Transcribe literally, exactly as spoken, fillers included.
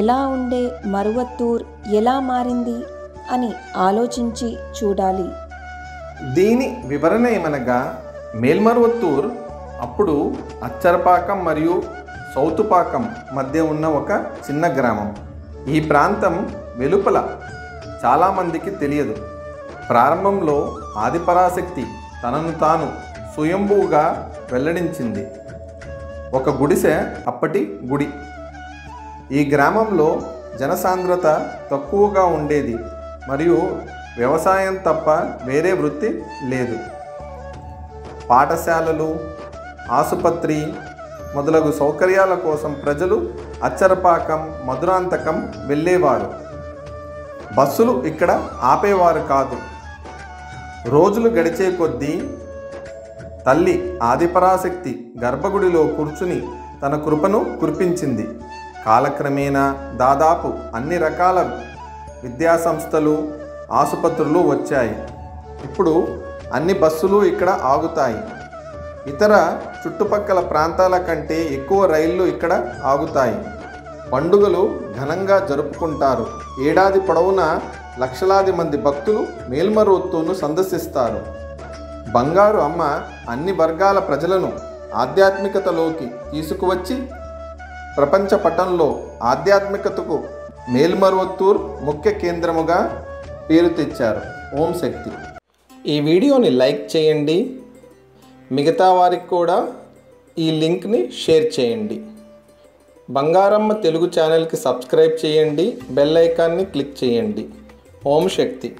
ఎలా ఉండే మరువత్తూర్ ఎలా మారింది అని ఆలోచించి చూడాలి. దీని వివరణ ఏమనగా మేల్మరువత్తూర్ అప్పుడు అచ్చరపాకం మరియు సౌతుపాకం మధ్య ఉన్న ఒక చిన్న గ్రామం. ఈ ప్రాంతం వెలుపల చాలామందికి తెలియదు. ప్రారంభంలో ఆదిపరాశక్తి తనను తాను స్వయంభూగా వెల్లడించింది. ఒక గుడిసె అప్పటి గుడి. ఈ గ్రామంలో జనసాంద్రత తక్కువగా ఉండేది మరియు వ్యవసాయం తప్ప వేరే వృత్తి లేదు. పాఠశాలలు, ఆసుపత్రి మొదలగు సౌకర్యాల కోసం ప్రజలు అచ్చరపాకం, మధురాంతకం వెళ్ళేవారు. బస్సులు ఇక్కడ ఆపేవారు కాదు. రోజులు గడిచే కొద్దీ తల్లి ఆదిపరాశక్తి గర్భగుడిలో కూర్చుని తన కృపను కురిపించింది. కాలక్రమేణా దాదాపు అన్ని రకాల విద్యాసంస్థలు, ఆసుపత్రులు వచ్చాయి. ఇప్పుడు అన్ని బస్సులు ఇక్కడ ఆగుతాయి. ఇతర చుట్టుపక్కల ప్రాంతాల కంటే ఎక్కువ రైళ్లు ఇక్కడ ఆగుతాయి. పండుగలు ఘనంగా జరుపుకుంటారు. ఏడాది పొడవునా లక్షలాది మంది భక్తులు మేల్మరువత్తూర్ను సందర్శిస్తారు. బంగారు అమ్మ అన్ని వర్గాల ప్రజలను ఆధ్యాత్మికతలోకి తీసుకువచ్చి ప్రపంచ పటంలో ఆధ్యాత్మికతకు మేల్మరువత్తూర్ ముఖ్య కేంద్రముగా పేరు తెచ్చారు. ఓం శక్తి. ఈ వీడియోని లైక్ చేయండి. మిగతా వారికి కూడా ఈ లింక్ని షేర్ చేయండి. బంగారమ్మ తెలుగు ఛానల్కి సబ్స్క్రైబ్ చేయండి. బెల్ ఐకాన్ని క్లిక్ చేయండి. ఓం శక్తి.